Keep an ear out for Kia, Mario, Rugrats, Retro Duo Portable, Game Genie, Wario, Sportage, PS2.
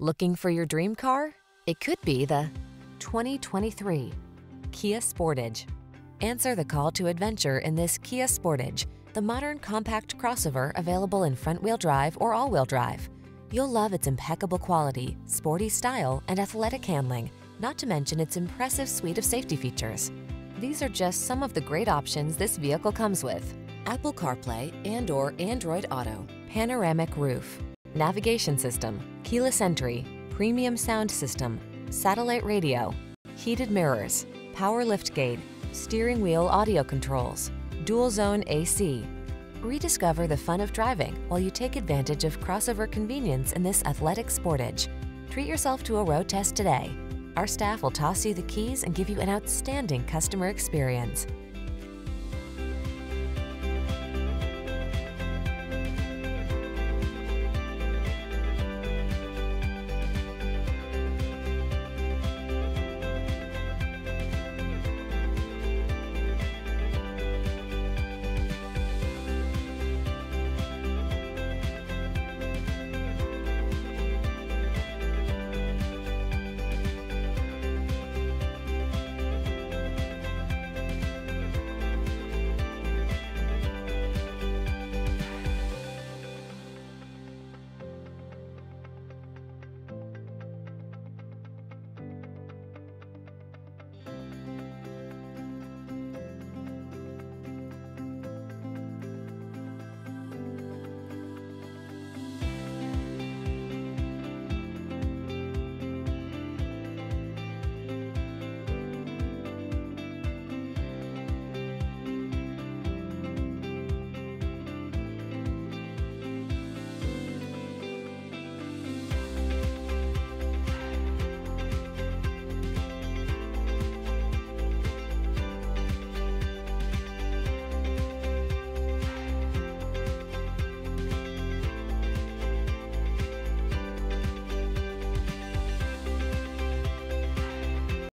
Looking for your dream car? It could be the 2023 Kia Sportage. Answer the call to adventure in this Kia Sportage, the modern compact crossover available in front-wheel drive or all-wheel drive. You'll love its impeccable quality, sporty style, and athletic handling, not to mention its impressive suite of safety features. These are just some of the great options this vehicle comes with: Apple CarPlay and/or Android Auto, panoramic roof, navigation system, keyless entry, premium sound system, satellite radio, heated mirrors, power liftgate, steering wheel audio controls, dual zone AC. Rediscover the fun of driving while you take advantage of crossover convenience in this athletic Sportage. Treat yourself to a road test today. Our staff will toss you the keys and give you an outstanding customer experience.